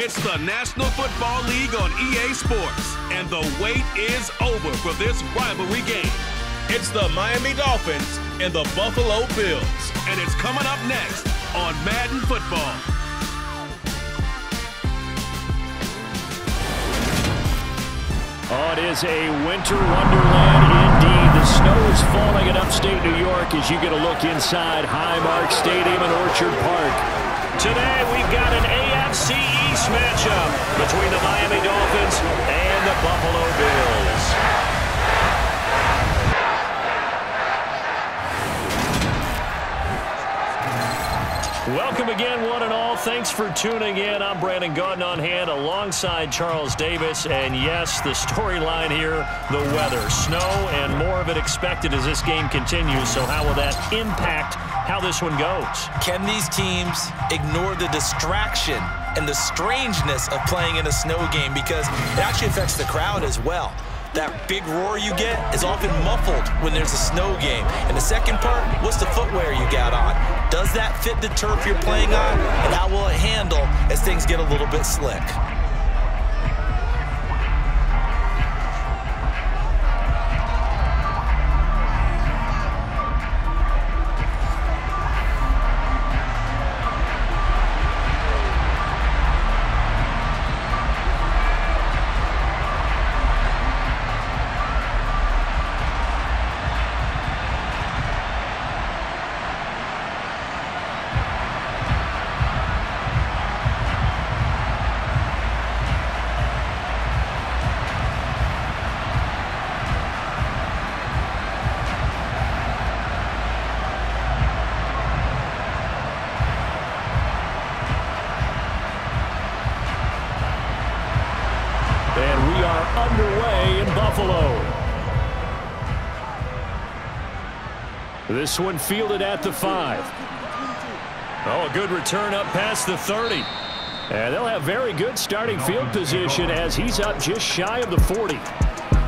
It's the National Football League on EA Sports, and the wait is over for this rivalry game. It's the Miami Dolphins and the Buffalo Bills, and it's coming up next on Madden Football. Oh, it is a winter wonderland indeed. The snow is falling in upstate New York as you get a look inside Highmark Stadium in Orchard Park. Today we've got an AFC East matchup between the Miami Dolphins and the Buffalo Bills. Welcome again, one and all. Thanks for tuning in. I'm Brandon Gordon on hand alongside Charles Davis. And yes, the storyline here, the weather, snow, and more of it expected as this game continues. So how will that impact how this one goes? Can these teams ignore the distraction and the strangeness of playing in a snow game? Because it actually affects the crowd as well. That big roar you get is often muffled when there's a snow game. And the second part, what's the footwear you got on? Does that fit the turf you're playing on? And how will it handle as things get a little bit slick? This one fielded at the 5. Oh, a good return up past the 30. And they'll have very good starting field position as he's up just shy of the 40.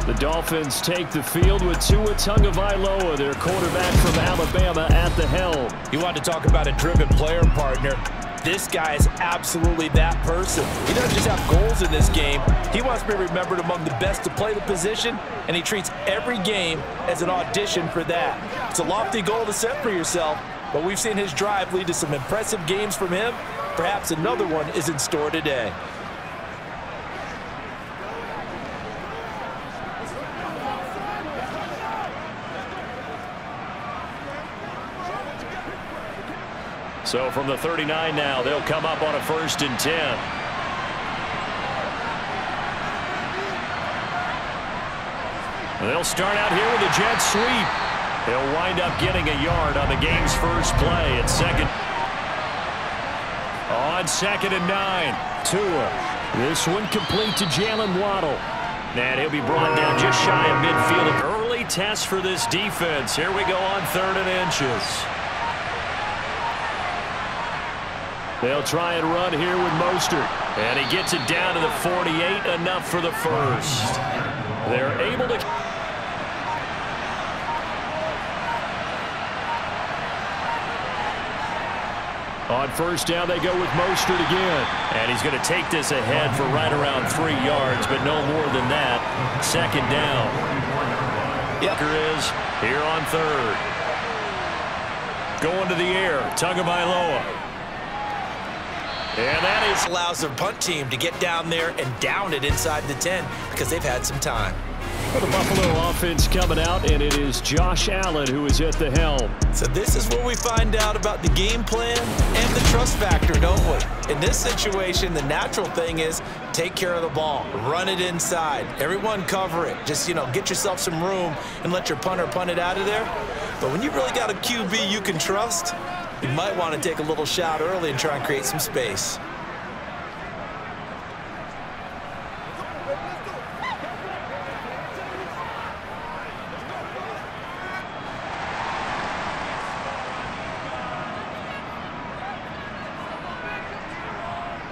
The Dolphins take the field with Tua Tagovailoa, their quarterback from Alabama, at the helm. You want to talk about a driven player, partner. This guy is absolutely that person. He doesn't just have goals in this game. He wants to be remembered among the best to play the position, and he treats every game as an audition for that. It's a lofty goal to set for yourself, but we've seen his drive lead to some impressive games from him. Perhaps another one is in store today. So from the 39 now, they'll come up on a 1st and 10. They'll start out here with a jet sweep. They'll wind up getting a yard on the game's first play at second. On 2nd and 9, Tua. This one complete to Jaylen Waddle. And he'll be brought down just shy of midfield. Early test for this defense. Here we go on 3rd and inches. They'll try and run here with Mostert. And he gets it down to the 48, enough for the first. They're able to... On 1st down, they go with Mostert again. And he's going to take this ahead for right around 3 yards, but no more than that. 2nd down. Tucker is here on 3rd. Going to the air, Tagovailoa. And that is allows their punt team to get down there and down it inside the 10 because they've had some time. Well, the Buffalo offense coming out, and it is Josh Allen who is at the helm. So this is where we find out about the game plan and the trust factor, don't we? In this situation, the natural thing is take care of the ball, run it inside, everyone cover it. Just, you know, get yourself some room and let your punter punt it out of there. But when you really got a QB you can trust, you might want to take a little shot early and try and create some space.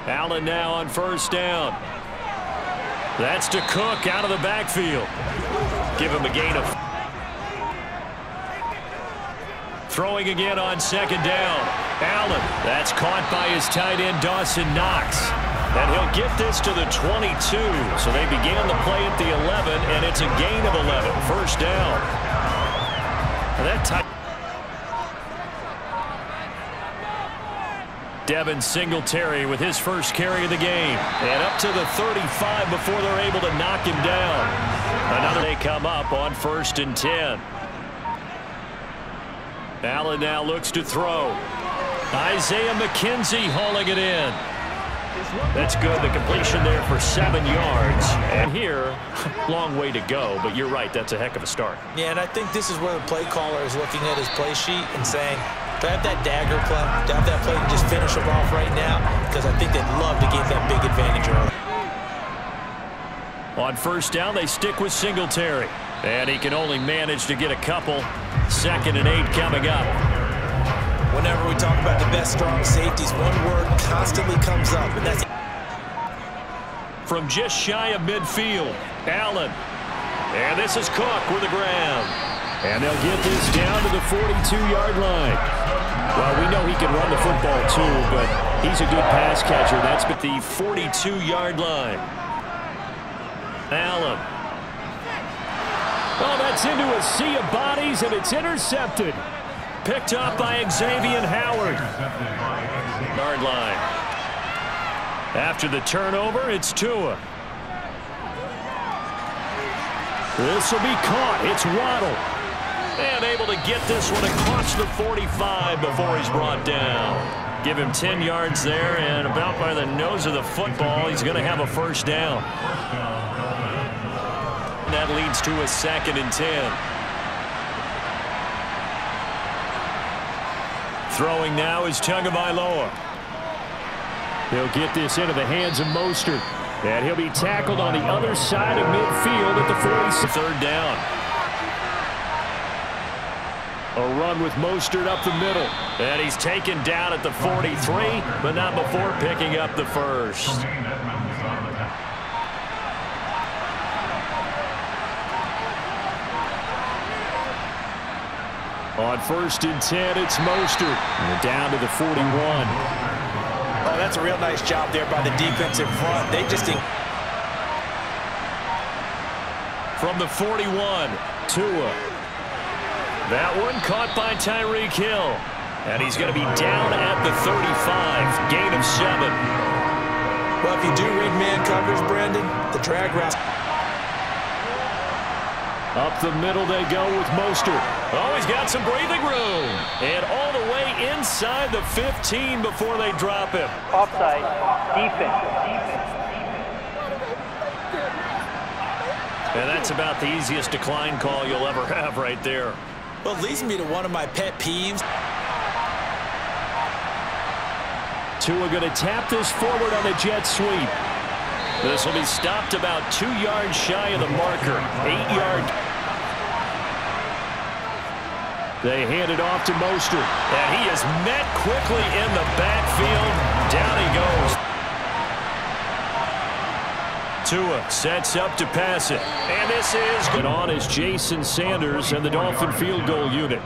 Allen now on 1st down. That's to Cook out of the backfield. Give him a gain of... Throwing again on 2nd down. Allen. That's caught by his tight end, Dawson Knox. And he'll get this to the 22. So they began the play at the 11, and it's a gain of 11. First down. And that time. Devin Singletary with his first carry of the game. And up to the 35 before they're able to knock him down. Another they come up on 1st and 10. Allen now looks to throw. Isaiah McKenzie hauling it in. That's good. The completion there for 7 yards. And here, long way to go. But you're right, that's a heck of a start. Yeah, and I think this is where the play caller is looking at his play sheet and saying, grab that dagger play, grab that play, and just finish them off right now, because I think they'd love to get that big advantage early. On first down, they stick with Singletary. And he can only manage to get a couple. 2nd and 8 coming up. Whenever we talk about the best strong safeties, one word constantly comes up, and that's from just shy of midfield. Allen. And this is Cook with a grab. And they'll get this down to the 42-yard line. Well, we know he can run the football too, but he's a good pass catcher. That's at the 42-yard line. Allen. Oh, that's into a sea of bodies, and it's intercepted. Picked up by Xavien Howard. Yard line. After the turnover, it's Tua. This will be caught. It's Waddle. And able to get this one across the 45 before he's brought down. Give him 10 yards there, and about by the nose of the football, he's going to have a first down. That leads to a 2nd and 10. Throwing now is Tagovailoa. They'll get this into the hands of Mostert. And he'll be tackled on the other side of midfield at the 46. 3rd down. A run with Mostert up the middle. And he's taken down at the 43, but not before picking up the 1st. On 1st and 10, it's Mostert. And down to the 41. Oh, that's a real nice job there by the defensive front. They just... From the 41, Tua. That one caught by Tyreek Hill. And he's going to be down at the 35. Gain of 7. Well, if you do read man coverage, Brandon, the drag route... Up the middle they go with Mostert. Oh, he's got some breathing room. And all the way inside the 15 before they drop him. Offside. Defense. And that's about the easiest decline call you'll ever have right there. Well, it leads me to one of my pet peeves. Tua going to tap this forward on a jet sweep. This will be stopped about 2 yards shy of the marker. 8 yard. They hand it off to Mostert. And he is met quickly in the backfield. Down he goes. Tua sets up to pass it. And this is good. On is Jason Sanders and the Dolphin field goal unit.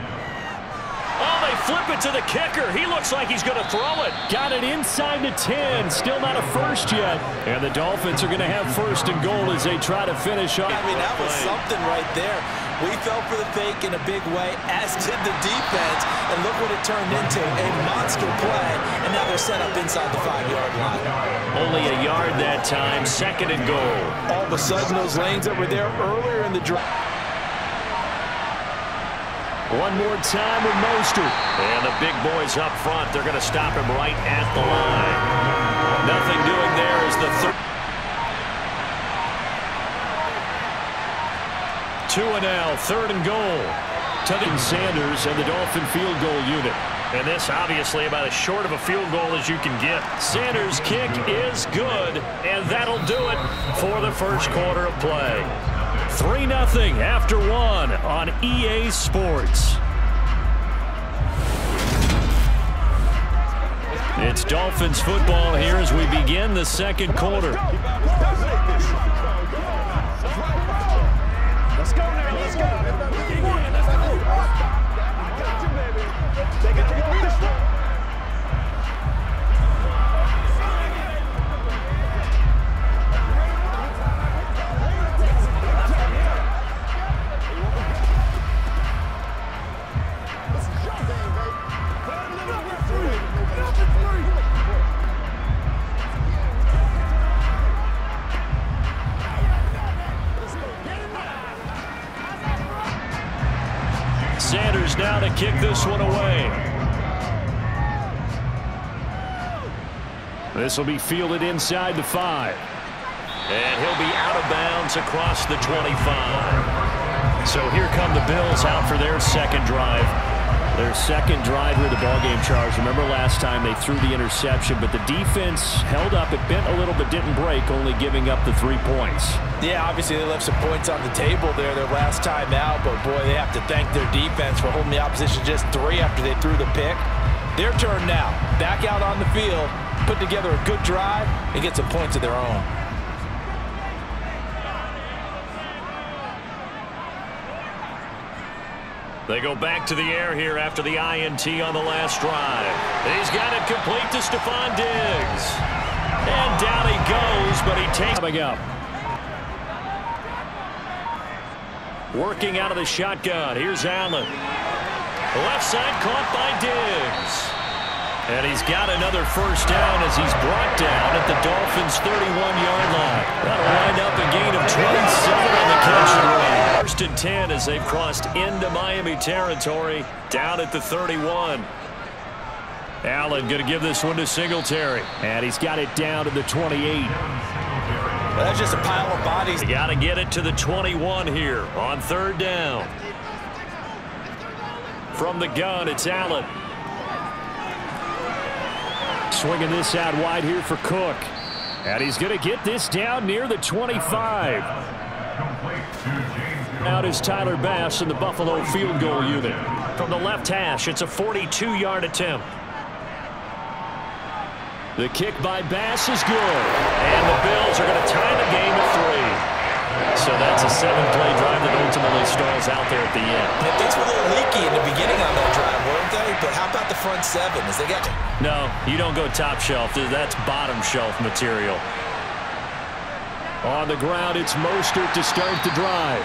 Flip it to the kicker. He looks like he's going to throw it. Got it inside the 10. Still not a 1st yet. And the Dolphins are going to have 1st and goal as they try to finish off. I mean, that was something right there. We fell for the fake in a big way, as did the defense. And look what it turned into, a monster play. And now they're set up inside the 5-yard line. Only a yard that time. 2nd and goal. All of a sudden, those lanes that were there earlier in the drive. One more time with Mostert. And the big boys up front, they're going to stop him right at the line. Nothing doing there is the 3rd. Tua now, 3rd and goal. Tugging Sanders and the Dolphin field goal unit. And this, obviously, about as short of a field goal as you can get. Sanders' kick is good, and that'll do it for the 1st quarter of play. 3-0 after 1 on EA Sports. It's Dolphins football here as we begin the 2nd quarter. Let's go now, let's go. Sanders now to kick this one away. This will be fielded inside the 5. And he'll be out of bounds across the 25. So here come the Bills out for their second drive. Their second drive here, the ballgame, Charge. Remember last time they threw the interception, but the defense held up. It bent a little but didn't break, only giving up the 3 points. Yeah, obviously they left some points on the table there their last time out, but boy, they have to thank their defense for holding the opposition just 3 after they threw the pick. Their turn now. Back out on the field, put together a good drive, and get some points of their own. They go back to the air here after the INT on the last drive. He's got it complete to Stefon Diggs. And down he goes, but he takes coming up. Working out of the shotgun. Here's Allen. Left side caught by Diggs. And he's got another first down as he's brought down at the Dolphins' 31-yard line. That'll wind up a gain of 27 on the catch and run. First and 10 as they've crossed into Miami territory, down at the 31. Allen going to give this one to Singletary, and he's got it down to the 28. Well, that's just a pile of bodies. You got to get it to the 21 here on third down. From the gun, it's Allen. Swinging this out wide here for Cook, and he's going to get this down near the 25. Out is Tyler Bass in the Buffalo field goal unit. From the left hash, it's a 42-yard attempt. The kick by Bass is good, and the Bills are going to tie the game at 3. So that's a 7-play drive that ultimately stalls out there at the end. Things were a little leaky in the beginning on that drive, weren't they? But how about the front 7? Is they got to... No, you don't go top shelf. That's bottom shelf material. On the ground, it's Mostert to start the drive.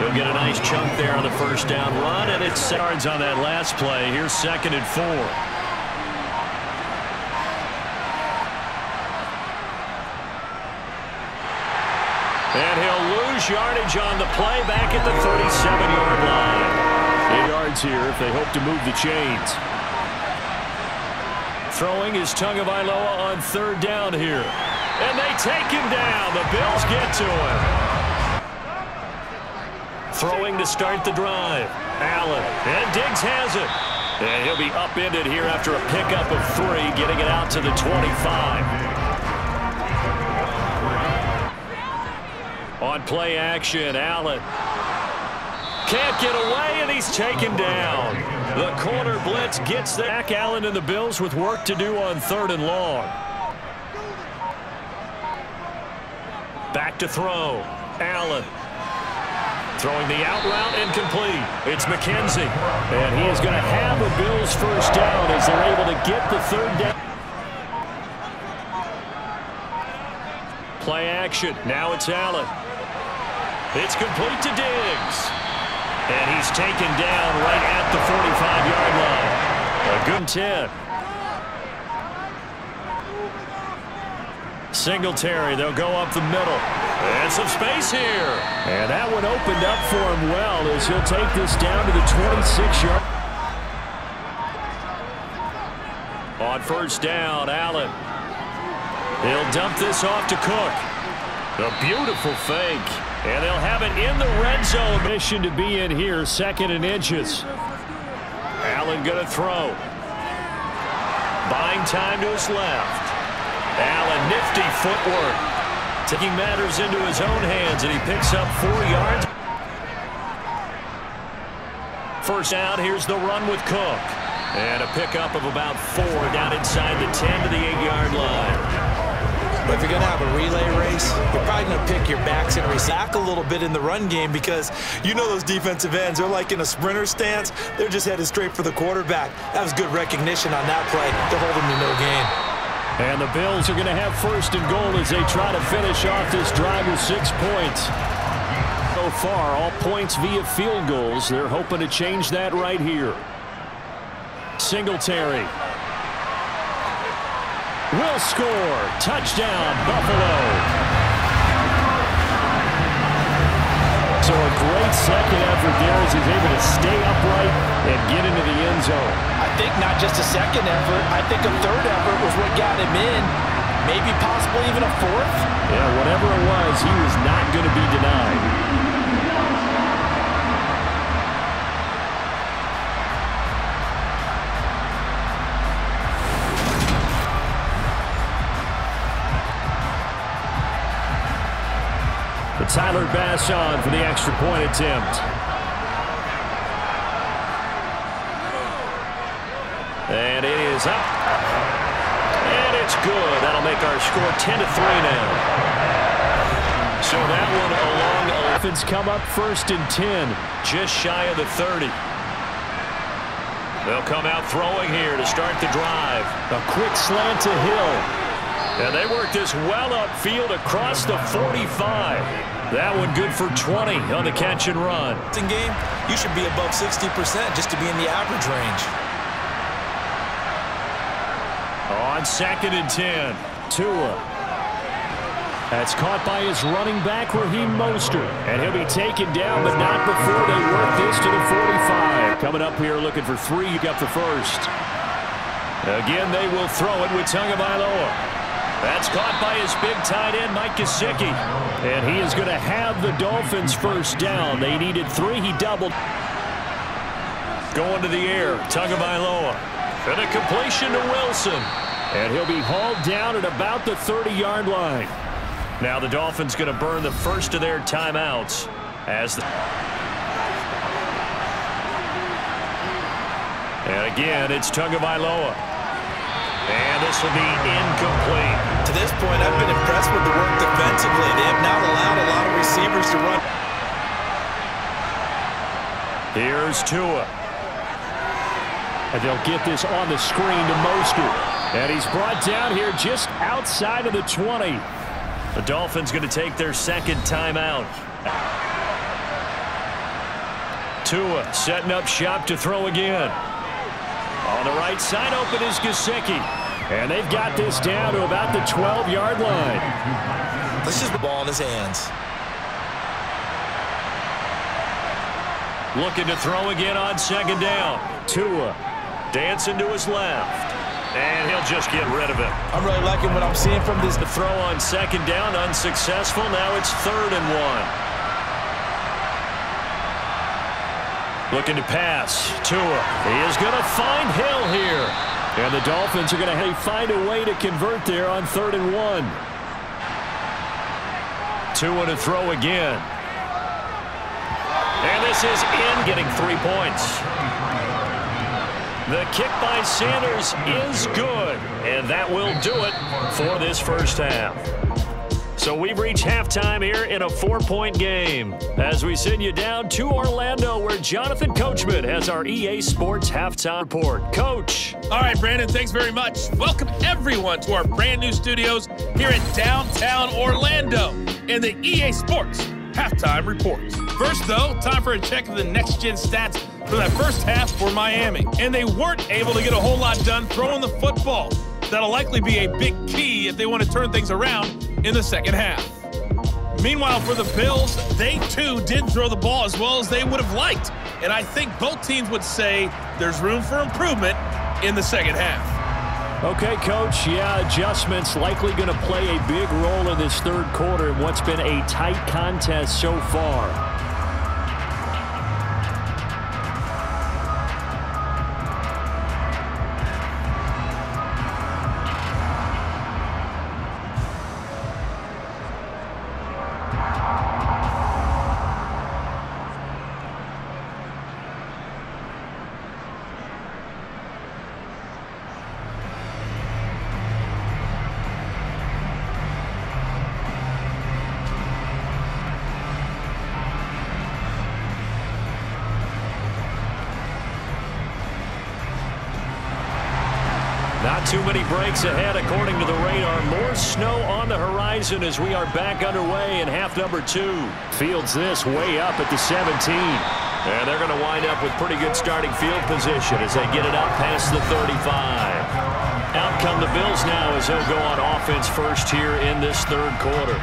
He'll get a nice chunk there on the first down run, and it's 6 yards on that last play. Here's 2nd and 4. And he'll lose yardage on the play back at the 37-yard line. 8 yards here if they hope to move the chains. Throwing is Tagovailoa on third down here. And they take him down. The Bills get to him. Throwing to start the drive. Allen. And Diggs has it. And he'll be upended here after a pickup of 3, getting it out to the 25. On play action, Allen. Can't get away, and he's taken down. The corner blitz gets there. Back Allen and the Bills with work to do on 3rd and long. Back to throw. Allen. Throwing the out route incomplete. It's McKenzie. And he is going to have a Bills first down as they're able to get the 3rd down. Play action. Now it's Allen. It's complete to Diggs. And he's taken down right at the 45-yard line. A good 10. Singletary, they'll go up the middle. And some space here. And that one opened up for him well as he'll take this down to the 26-yard. On first down, Allen. He'll dump this off to Cook. The beautiful fake. And they'll have it in the red zone. Mission to be in here, 2nd and inches. Allen going to throw. Buying time to his left. Allen, nifty footwork, taking matters into his own hands, and he picks up 4 yards. First down, here's the run with Cook. And a pickup of about 4 down inside the 10 to the 8-yard line. But if you're going to have a relay race, you're probably going to pick your backs and resack a little bit in the run game because you know those defensive ends are like in a sprinter stance. They're just headed straight for the quarterback. That was good recognition on that play to hold him to no gain. And the Bills are going to have 1st and goal as they try to finish off this drive with 6 points. So far, all points via field goals. They're hoping to change that right here. Singletary will score. Touchdown, Buffalo. So a great second effort there as he's able to stay upright and get into the end zone. I think not just a second effort, I think a third effort was what got him in. Maybe possibly even a fourth. Yeah, whatever it was, he was not going to be denied. Tyler Bass on for the extra point attempt. And it is up. And it's good. That'll make our score 10-3 now. So that one along. Dolphins come up first and 10, just shy of the 30. They'll come out throwing here to start the drive. A quick slant to Hill. And they worked this well upfield across the 45. That one good for 20 on the catch and run. In game, you should be above 60% just to be in the average range. On second and 10, Tua. That's caught by his running back, Raheem Mostert. And he'll be taken down, but not before they work this to the 45. Coming up here looking for three. You got the first. Again, they will throw it with Tagovailoa. That's caught by his big tight end, Mike Gesicki. And he is going to have the Dolphins first down. They needed three. He doubled. Going to the air, Tagovailoa. And a completion to Wilson. And he'll be hauled down at about the 30-yard line. Now the Dolphins going to burn the first of their timeouts as the... And again, it's Tagovailoa. And this will be incomplete. To this point, I've been impressed with the work defensively. They have not allowed a lot of receivers to run. Here's Tua. And they'll get this on the screen to Mostert. And he's brought down here just outside of the 20. The Dolphins going to take their second timeout. Tua setting up shop to throw again. On the right side, open is Gesicki. And they've got this down to about the 12-yard line. This is the ball in his hands. Looking to throw again on second down. Tua dancing to his left. And he'll just get rid of it. I'm really liking what I'm seeing from this. The throw on second down, unsuccessful. Now it's third and one. Looking to pass. Tua. He is going to find Hill here. And the Dolphins are going to find a way to convert there on third and one. Tua to throw again. And this is in, getting 3 points. The kick by Sanders is good. And that will do it for this first half. So we've reached halftime here in a 4-point game as we send you down to Orlando where Jonathan Coachman has our EA Sports halftime report. Coach. All right, Brandon, thanks very much. Welcome everyone to our brand new studios here in downtown Orlando in the EA Sports halftime report. First, though, time for a check of the next-gen stats for that first half for Miami. And they weren't able to get a whole lot done throwing the football. That'll likely be a big key if they want to turn things around in the second half. Meanwhile, for the Bills, they too did throw the ball as well as they would have liked. And I think both teams would say there's room for improvement in the second half. Okay, Coach, yeah, adjustments likely going to play a big role in this third quarter in what's been a tight contest so far. Not too many breaks ahead, according to the radar. More snow on the horizon as we are back underway in half number two. Fields this way up at the 17. And they're going to wind up with pretty good starting field position as they get it up past the 35. Out come the Bills now as they'll go on offense first here in this third quarter.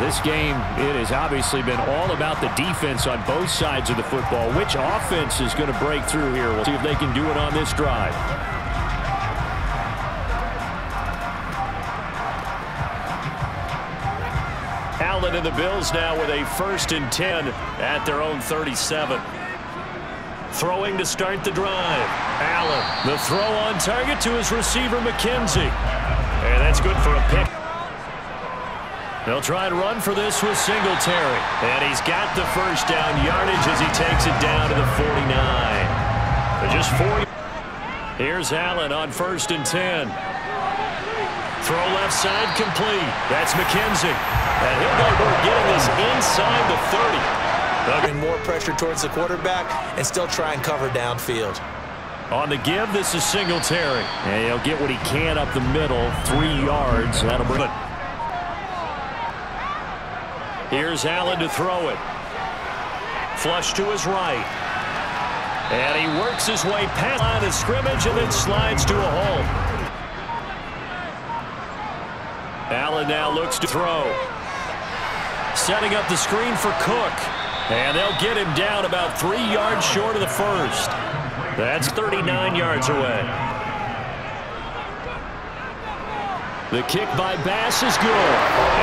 This game, it has obviously been all about the defense on both sides of the football. Which offense is going to break through here? We'll see if they can do it on this drive. Allen and the Bills now with a 1st and 10 at their own 37. Throwing to start the drive. Allen, the throw on target to his receiver McKenzie. And that's good for a pick. They'll try and run for this with Singletary. And he's got the 1st down yardage as he takes it down to the 49. They're just 40. Here's Allen on 1st and 10. Throw left side complete. That's McKenzie. And he'll go for getting this inside the 30. Bringing more pressure towards the quarterback and still try and cover downfield. On the give, this is Singletary. And he'll get what he can up the middle. 3 yards. That'll bring it. Here's Allen to throw it. Flush to his right. And he works his way past the line of scrimmage and then slides to a hole. Allen now looks to throw. Setting up the screen for Cook. And they'll get him down about 3 yards short of the 1st. That's 39 yards away. The kick by Bass is good.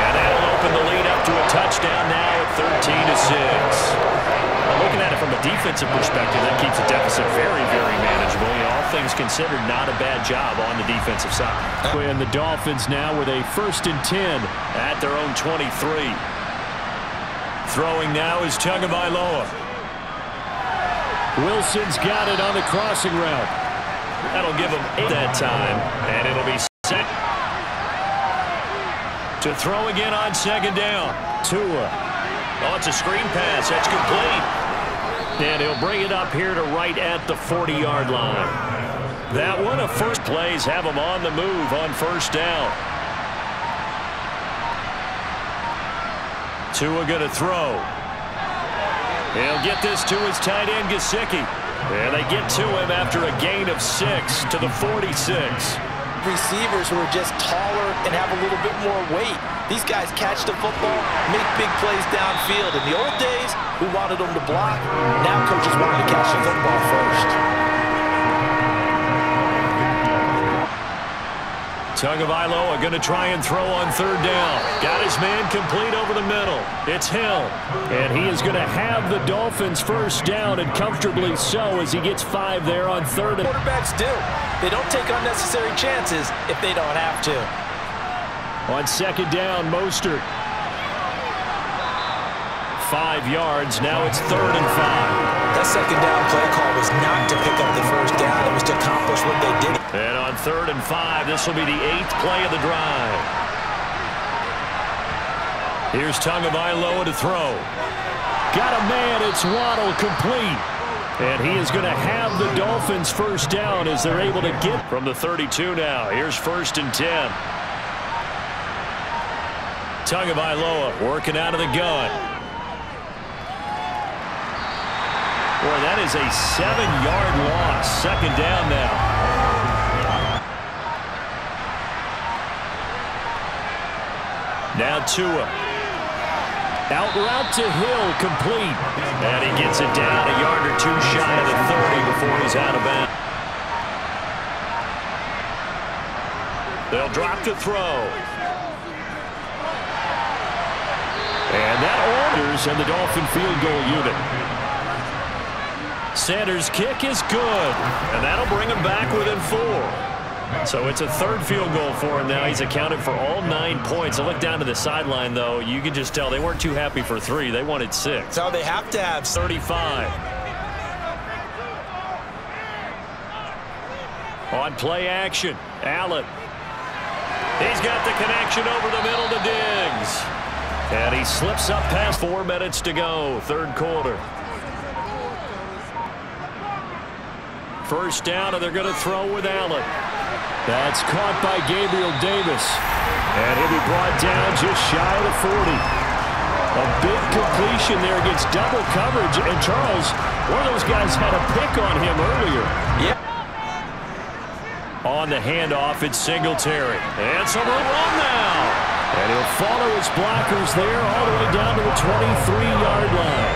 And that'll open the lead up to a touchdown now at 13-6. Now looking at it from a defensive perspective, that keeps the deficit very, very manageable. You know, all things considered, not a bad job on the defensive side. And the Dolphins now with a 1st and 10 at their own 23. Throwing now is Tagovailoa. Wilson's got it on the crossing route. That'll give him 8 that time, and it'll be set to throw again on 2nd down. Tua. Oh, it's a screen pass. That's complete. And he'll bring it up here to right at the 40-yard line. That one of first plays have him on the move on 1st down. Tua going to throw. He'll get this to his tight end, Gesicki. And they get to him after a gain of 6 to the 46. Receivers who are just taller and have a little bit more weight. These guys catch the football, make big plays downfield. In the old days, we wanted them to block. Now coaches want them to catch the football first. Tagovailoa going to try and throw on 3rd down. Got his man complete over the middle. It's Hill. And he is going to have the Dolphins 1st down, and comfortably so, as he gets 5 there on 3rd. Quarterbacks do. They don't take unnecessary chances if they don't have to. On 2nd down, Mostert. 5 yards. Now it's 3rd and 5. That 2nd down play call was not to pick up the 1st down. It was to accomplish what they did. And on 3rd and 5, this will be the 8th play of the drive. Here's Tagovailoa to throw. Got a man. It's Waddle, complete. And he is going to have the Dolphins 1st down as they're able to get from the 32 now. Here's 1st and 10. Tagovailoa working out of the gun. Boy, that is a 7-yard loss. 2nd down now. Now Tua. Out route to Hill, complete. And he gets it down a yard or 2 shy of the 30 before he's out of bounds. They'll drop to throw. And that orders in the Dolphin field goal unit. Sanders' kick is good, and that'll bring him back within 4. So it's a 3rd field goal for him now. He's accounted for all 9 points. I look down to the sideline, though. You can just tell they weren't too happy for 3. They wanted 6. So they have to have 35. On play action, Allen. He's got the connection over the middle to Diggs. And he slips up past 4 minutes to go, 3rd quarter. 1st down, and they're going to throw with Allen. That's caught by Gabriel Davis. And he'll be brought down just shy of the 40. A big completion there against double coverage. And Charles, one of those guys had a pick on him earlier. Yep. On the handoff, it's Singletary. And some run now. And he'll follow his blockers there all the way down to the 23-yard line.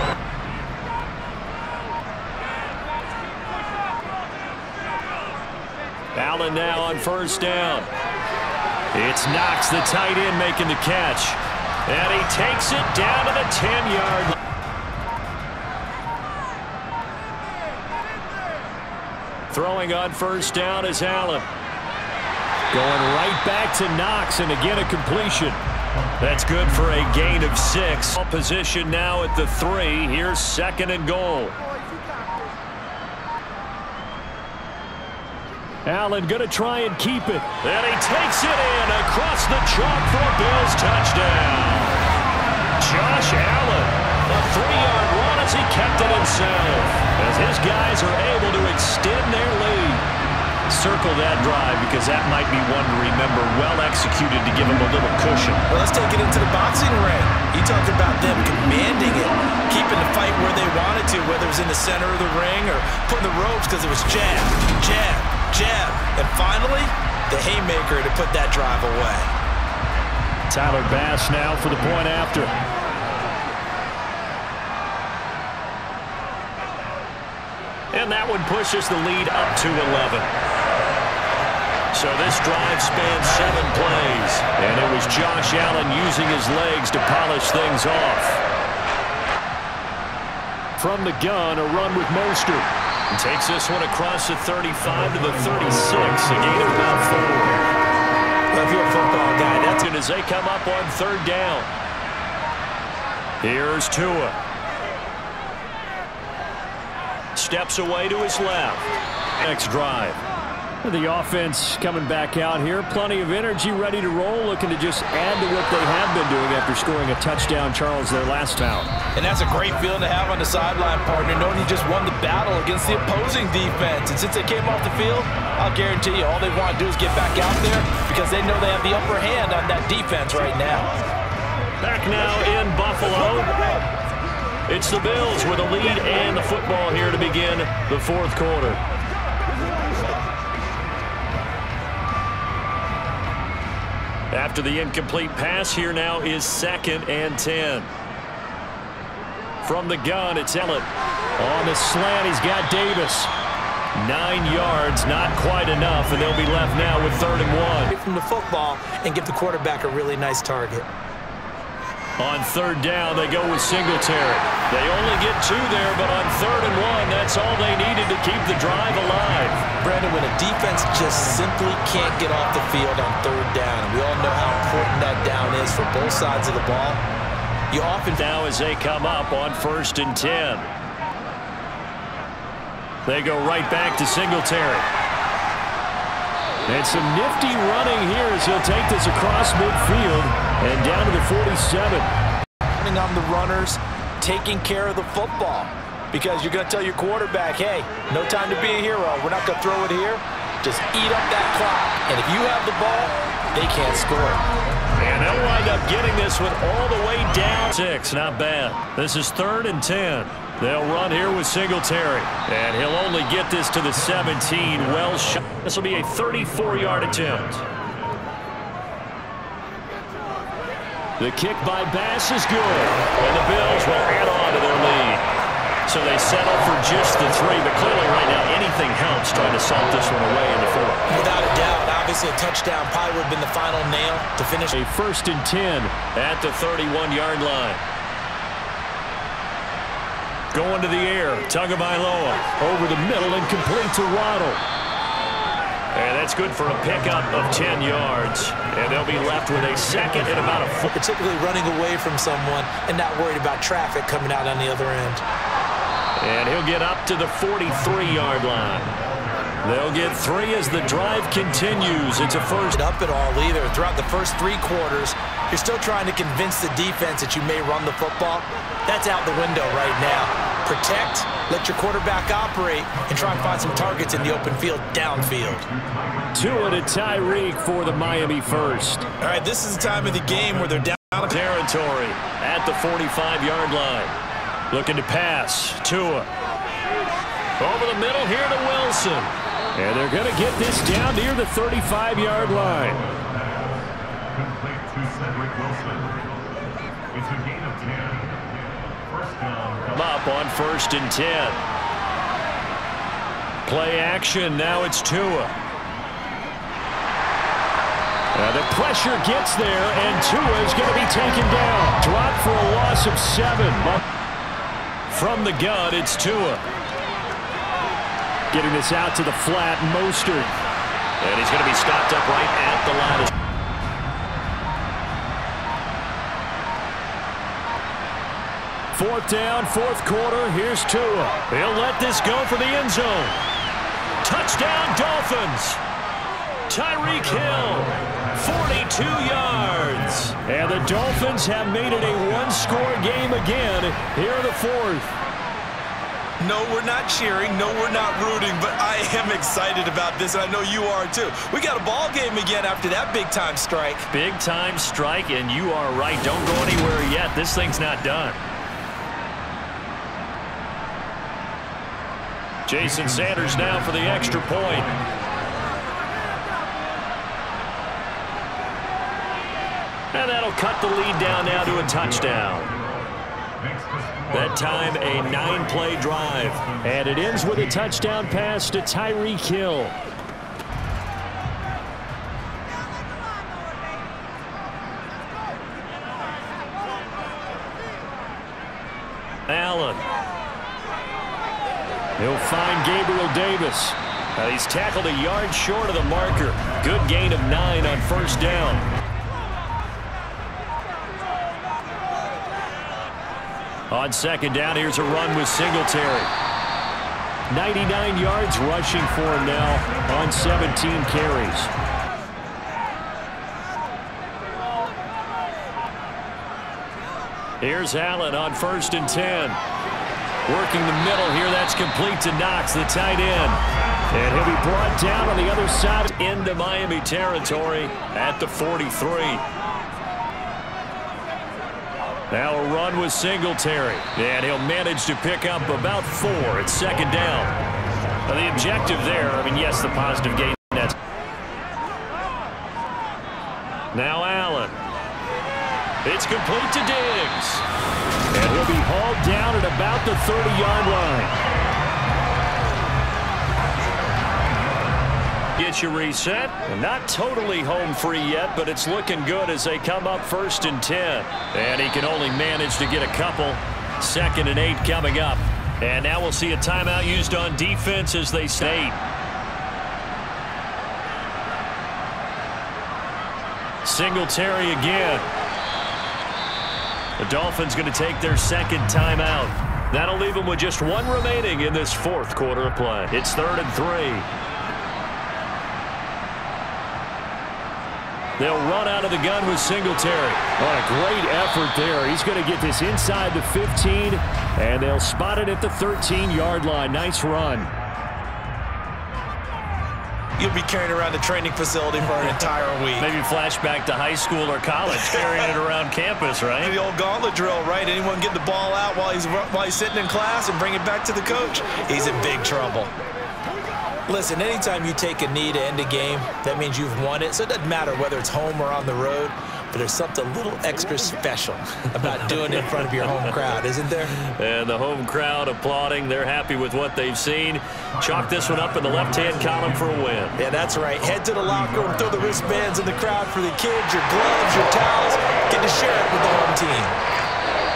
Allen now on first down. It's Knox, the tight end, making the catch. And he takes it down to the 10-yard line. Throwing on first down is Allen. Going right back to Knox, and again a completion. That's good for a gain of 6. Position now at the 3. Here's second and goal. Allen going to try and keep it. And he takes it in across the chalk for a Bills touchdown. Josh Allen, a 3-yard run as he kept it himself, as his guys are able to extend their lead. Circle that drive, because that might be one to remember. Well executed to give him a little cushion. Well, let's take it into the boxing ring. You talk about them commanding it, keeping the fight where they wanted to, whether it was in the center of the ring or putting the ropes, because it was jab, jab, jab. And finally, the haymaker to put that drive away. Tyler Bass now for the point after. And that one pushes the lead up to 11. So this drive spans 7 plays, and it was Josh Allen using his legs to polish things off. From the gun, a run with Mostert. Takes this one across the 35 to the 36, a gain of about 4. Well, if you're a football guy, that's it as they come up on third down. Here's Tua. Steps away to his left. Next drive. The offense coming back out here. Plenty of energy, ready to roll, looking to just add to what they have been doing after scoring a touchdown, Charles, their last out. And that's a great feeling to have on the sideline, partner, knowing you just won the battle against the opposing defense. And since they came off the field, I'll guarantee you all they want to do is get back out there, because they know they have the upper hand on that defense right now. Back now in Buffalo. It's the Bills with a lead and the football here to begin the 4th quarter. After the incomplete pass, here now is 2nd and 10. From the gun, it's Allen. On the slant, he's got Davis. 9 yards, not quite enough, and they'll be left now with 3rd and 1. From the football and give the quarterback a really nice target. On third down, they go with Singletary. They only get 2 there, but on 3rd and 1, that's all they needed to keep the drive alive. Brandon, when a defense just simply can't get off the field on third down, we all know how important that down is for both sides of the ball. You often now as they come up on 1st and 10. They go right back to Singletary. And some nifty running here as he'll take this across midfield and down to the 47. Running on the runners, taking care of the football. Because you're going to tell your quarterback, hey, no time to be a hero. We're not going to throw it here. Just eat up that clock. And if you have the ball, they can't score. And they'll wind up getting this one all the way down. 6, not bad. This is 3rd and 10. They'll run here with Singletary. And he'll only get this to the 17. Well shot. This will be a 34-yard attempt. The kick by Bass is good. And the Bills will add on to their lead. So they settle for just the 3, but clearly right now anything helps trying to salt this one away in the 4th. Without a doubt, obviously a touchdown probably would have been the final nail to finish. A 1st and 10 at the 31-yard line. Going to the air, Tagovailoa over the middle and complete to Waddle. And that's good for a pickup of 10 yards. And they'll be left with a 2nd and about a 4. Particularly running away from someone and not worried about traffic coming out on the other end. And he'll get up to the 43-yard line. They'll get 3 as the drive continues. It's a 1st. Up at all either. Throughout the first 3 quarters, you're still trying to convince the defense that you may run the football. That's out the window right now. Protect, let your quarterback operate, and try and find some targets in the open field, downfield. Tua to Tyreek for the Miami first. All right, this is the time of the game where they're down territory at the 45-yard line. Looking to pass, Tua. Over the middle here to Wilson. And they're going to get this down near the 35-yard line. Cedric Wilson. It's a gain of 10. First down. Up on 1st and 10. Play action. Now it's Tua. The pressure gets there, and Tua is going to be taken down. Dropped for a loss of 7. From the gun, it's Tua. Getting this out to the flat, Mostert. And he's going to be stopped up right at the line of scrimmage. Fourth down, fourth quarter. Here's Tua. He'll let this go for the end zone. Touchdown, Dolphins. Tyreek Hill. 42 yards. And the Dolphins have made it a one-score game again here in the fourth. No, we're not cheering. No, we're not rooting. But I am excited about this, and I know you are too. We got a ball game again after that big-time strike. Big-time strike, and you are right. Don't go anywhere yet. This thing's not done. Jason Sanders now for the extra point. And that'll cut the lead down now to a touchdown. That time a 9-play drive. And it ends with a touchdown pass to Tyreek Hill. Allen. He'll find Gabriel Davis. He's tackled a yard short of the marker. Good gain of 9 on 1st down. On 2nd down, here's a run with Singletary. 99 yards rushing for him now on 17 carries. Here's Allen on 1st and 10. Working the middle here. That's complete to Knox, the tight end. And he'll be brought down on the other side into Miami territory at the 43. Now a run with Singletary, and he'll manage to pick up about 4 at 2nd down. Now the objective there, yes, the positive gain. That's now Allen. It's complete to Diggs, and he'll be hauled down at about the 30-yard line. Get you reset. Not totally home free yet, but it's looking good as they come up 1st and 10. And he can only manage to get a couple. 2nd and 8 coming up. And now we'll see a timeout used on defense as they say. 8. Singletary again. The Dolphins going to take their 2nd timeout. That'll leave them with just 1 remaining in this 4th quarter of play. It's 3rd and 3. They'll run out of the gun with Singletary. What a great effort there. He's going to get this inside the 15, and they'll spot it at the 13-yard line. Nice run. You'll be carrying around the training facility for an entire week. Maybe flashback to high school or college, carrying it around campus, right? The old gauntlet drill, right? Anyone get the ball out while he's sitting in class and bring it back to the coach? He's in big trouble. Listen, anytime you take a knee to end a game, that means you've won it. So it doesn't matter whether it's home or on the road, but there's something a little extra special about doing it in front of your home crowd, isn't there? And the home crowd applauding. They're happy with what they've seen. Chalk this one up in the left-hand column for a win. Yeah, that's right. Head to the locker room, throw the wristbands in the crowd for the kids, your gloves, your towels. Get to share it with the home team.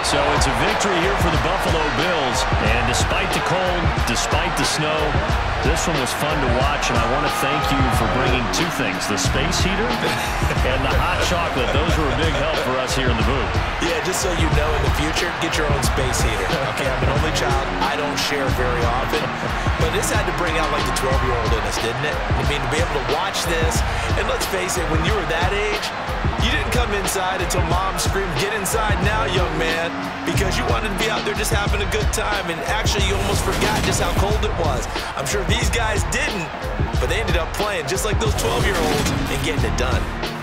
So it's a victory here for the Buffalo Bills. And despite the cold, despite the snow, this one was fun to watch. And I want to thank you for bringing 2 things, the space heater and the hot chocolate. Those were a big help for us here in the booth. Yeah, just so you know, in the future, get your own space heater. Okay, I'm an only child. I don't share very often. But this had to bring out like the 12-year-old in us, didn't it? I mean, to be able to watch this. And let's face it, when you were that age, you didn't come inside until Mom screamed, "Get inside now, young man," because you wanted to be out there just having a good time, and actually you almost forgot just how cold it was. I'm sure these guys didn't, but they ended up playing just like those 12-year-olds and getting it done.